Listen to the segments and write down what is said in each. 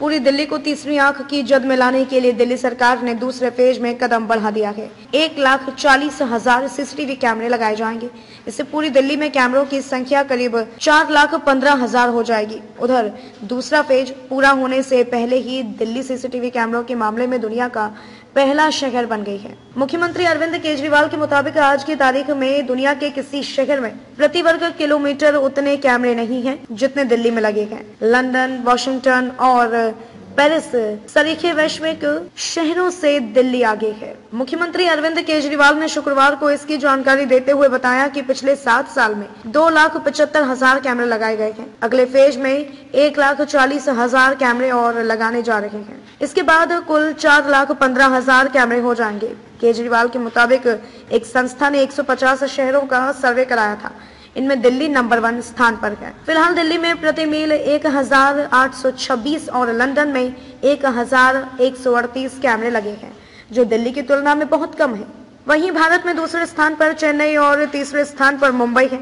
पूरी दिल्ली को तीसरी आंख की जद में लाने के लिए दिल्ली सरकार ने दूसरे फेज में कदम बढ़ा दिया है। 1,40,000 सीसीटीवी कैमरे लगाए जाएंगे। इससे पूरी दिल्ली में कैमरों की संख्या करीब 4,15,000 हो जाएगी। उधर दूसरा फेज पूरा होने से पहले ही दिल्ली सीसीटीवी कैमरों के मामले में दुनिया का पहला शहर बन गई है। मुख्यमंत्री अरविंद केजरीवाल के मुताबिक आज की तारीख में दुनिया के किसी शहर में प्रति वर्ग किलोमीटर उतने कैमरे नहीं हैं जितने दिल्ली में लगे हैं। लंदन, वाशिंगटन और पेरिस सरीखे वैश्विक शहरों से दिल्ली आगे है। मुख्यमंत्री अरविंद केजरीवाल ने शुक्रवार को इसकी जानकारी देते हुए बताया कि पिछले 7 साल में 2,75,000 कैमरे लगाए गए हैं। अगले फेज में 1,40,000 कैमरे और लगाने जा रहे हैं। इसके बाद कुल 4,15,000 कैमरे हो जाएंगे। केजरीवाल के मुताबिक एक संस्था ने 150 शहरों का सर्वे कराया था। इनमें दिल्ली नंबर 1 स्थान पर है। फिलहाल दिल्ली में प्रति मील 1,826 और लंदन में 1,138 कैमरे लगे हैं, जो दिल्ली की तुलना में बहुत कम है। वहीं भारत में दूसरे स्थान पर चेन्नई और तीसरे स्थान पर मुंबई है।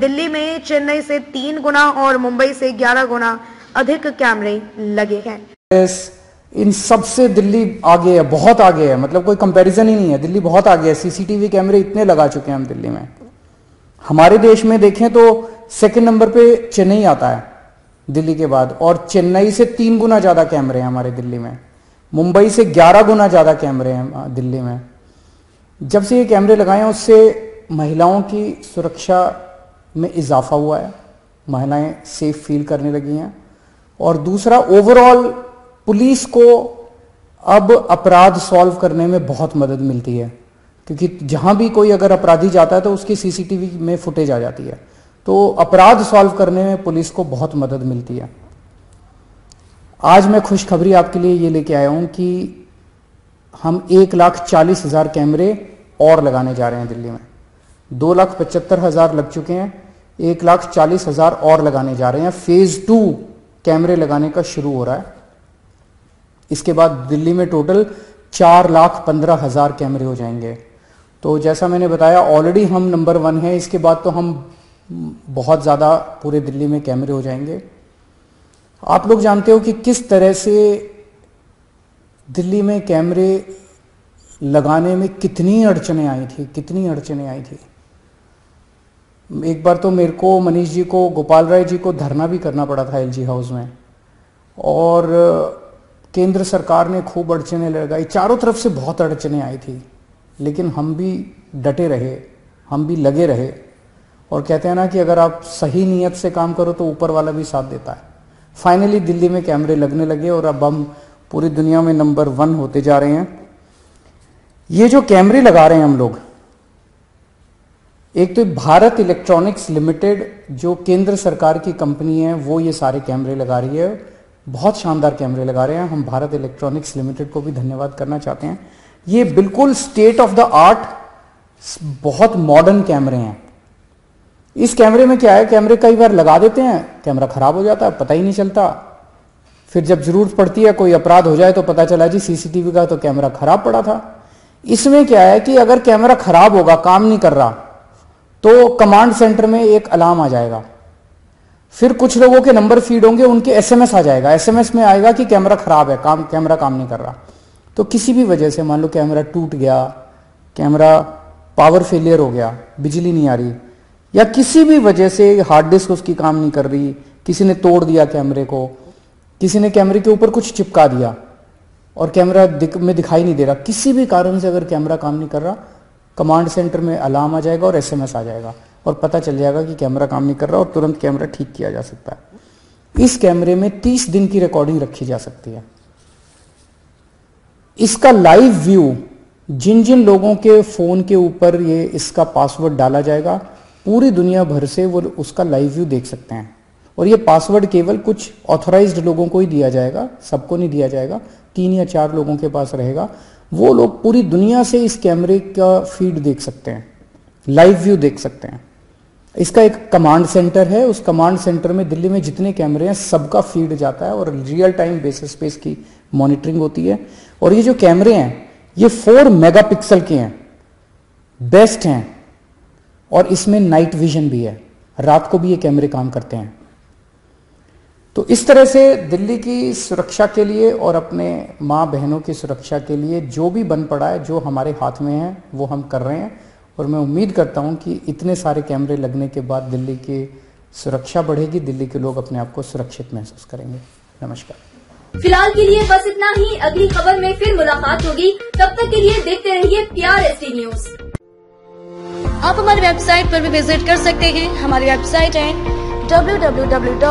दिल्ली में चेन्नई से 3 गुना और मुंबई से 11 गुना अधिक कैमरे लगे हैं। इन सबसे दिल्ली आगे है, बहुत आगे है, मतलब कोई कंपैरिजन ही नहीं है। दिल्ली बहुत आगे है। सीसीटीवी कैमरे इतने लगा चुके हैं हम दिल्ली में। हमारे देश में देखें तो सेकंड नंबर पे चेन्नई आता है दिल्ली के बाद, और चेन्नई से 3 गुना ज़्यादा कैमरे हैं हमारे दिल्ली में। मुंबई से 11 गुना ज़्यादा कैमरे हैं दिल्ली में। जब से ये कैमरे लगाए हैं उससे महिलाओं की सुरक्षा में इजाफा हुआ है, महिलाएं सेफ फील करने लगी हैं। और दूसरा, ओवरऑल पुलिस को अब अपराध सॉल्व करने में बहुत मदद मिलती है, क्योंकि जहां भी कोई अगर अपराधी जाता है तो उसकी सीसीटीवी में फुटेज आ जाती है, तो अपराध सॉल्व करने में पुलिस को बहुत मदद मिलती है। आज मैं खुशखबरी आपके लिए ये लेके आया हूं कि हम 1,40,000 कैमरे और लगाने जा रहे हैं दिल्ली में। 2,75,000 लग चुके हैं, 1,40,000 और लगाने जा रहे हैं। फेज 2 कैमरे लगाने का शुरू हो रहा है। इसके बाद दिल्ली में टोटल 4,15,000 कैमरे हो जाएंगे। तो जैसा मैंने बताया, ऑलरेडी हम नंबर 1 हैं। इसके बाद तो हम बहुत ज़्यादा पूरे दिल्ली में कैमरे हो जाएंगे। आप लोग जानते हो कि किस तरह से दिल्ली में कैमरे लगाने में कितनी अड़चनें आई थी। एक बार तो मेरे को, मनीष जी को, गोपाल राय जी को धरना भी करना पड़ा था LG हाउस में, और केंद्र सरकार ने खूब अड़चने लगाई। चारों तरफ से बहुत अड़चने आई थी, लेकिन हम भी डटे रहे, हम भी लगे रहे। और कहते हैं ना कि अगर आप सही नीयत से काम करो तो ऊपर वाला भी साथ देता है। फाइनली दिल्ली में कैमरे लगने लगे और अब हम पूरी दुनिया में नंबर 1 होते जा रहे हैं। ये जो कैमरे लगा रहे हैं हम लोग, एक तो भारत इलेक्ट्रॉनिक्स लिमिटेड जो केंद्र सरकार की कंपनी है, वो ये सारे कैमरे लगा रही है। बहुत शानदार कैमरे लगा रहे हैं। हम भारत इलेक्ट्रॉनिक्स लिमिटेड को भी धन्यवाद करना चाहते हैं। ये बिल्कुल स्टेट ऑफ द आर्ट, बहुत मॉडर्न कैमरे हैं। इस कैमरे में क्या है, कैमरे कई बार लगा देते हैं, कैमरा खराब हो जाता है, पता ही नहीं चलता। फिर जब जरूरत पड़ती है, कोई अपराध हो जाए तो पता चला जी सीसीटीवी का तो कैमरा खराब पड़ा था। इसमें क्या है कि अगर कैमरा खराब होगा, काम नहीं कर रहा, तो कमांड सेंटर में एक अलार्म आ जाएगा। फिर कुछ लोगों के नंबर फीड होंगे, उनके SMS आ जाएगा। SMS में आएगा कि कैमरा खराब है, कैमरा काम नहीं कर रहा। तो किसी भी वजह से, मान लो कैमरा टूट गया, कैमरा पावर फेलियर हो गया, बिजली नहीं आ रही, या किसी भी वजह से हार्ड डिस्क उसकी काम नहीं कर रही, किसी ने तोड़ दिया कैमरे को, किसी ने कैमरे के ऊपर कुछ चिपका दिया और कैमरा में दिखाई नहीं दे रहा, किसी भी कारण से अगर कैमरा काम नहीं कर रहा, कमांड सेंटर में अलार्म आ जाएगा और SMS आ जाएगा और पता चल जाएगा कि कैमरा काम नहीं कर रहा और तुरंत कैमरा ठीक किया जा सकता है। इस कैमरे में 30 दिन की रिकॉर्डिंग रखी जा सकती है। इसका लाइव व्यू, जिन जिन लोगों के फोन के ऊपर ये इसका पासवर्ड डाला जाएगा, पूरी दुनिया भर से वो उसका लाइव व्यू देख सकते हैं। और ये पासवर्ड केवल कुछ ऑथोराइज्ड लोगों को ही दिया जाएगा, सबको नहीं दिया जाएगा। 3 या 4 लोगों के पास रहेगा। वो लोग पूरी दुनिया से इस कैमरे का फीड देख सकते हैं, लाइव व्यू देख सकते हैं। इसका एक कमांड सेंटर है। उस कमांड सेंटर में दिल्ली में जितने कैमरे हैं सबका फीड जाता है और रियल टाइम बेसिस पे इसकी मॉनिटरिंग होती है। और ये जो कैमरे हैं ये 4 मेगापिक्सल के हैं, बेस्ट हैं, और इसमें नाइट विजन भी है। रात को भी ये कैमरे काम करते हैं। तो इस तरह से दिल्ली की सुरक्षा के लिए और अपने माँ बहनों की सुरक्षा के लिए जो भी बन पड़ा है, जो हमारे हाथ में है, वो हम कर रहे हैं। और मैं उम्मीद करता हूँ कि इतने सारे कैमरे लगने के बाद दिल्ली की सुरक्षा बढ़ेगी, दिल्ली के लोग अपने आप को सुरक्षित महसूस करेंगे। नमस्कार, फिलहाल के लिए बस इतना ही। अगली खबर में फिर मुलाकात होगी, तब तक के लिए देखते रहिए पीआरएसडी न्यूज़। आप हमारी वेबसाइट पर भी विजिट कर सकते हैं। हमारी वेबसाइट है www.prsdnews.in।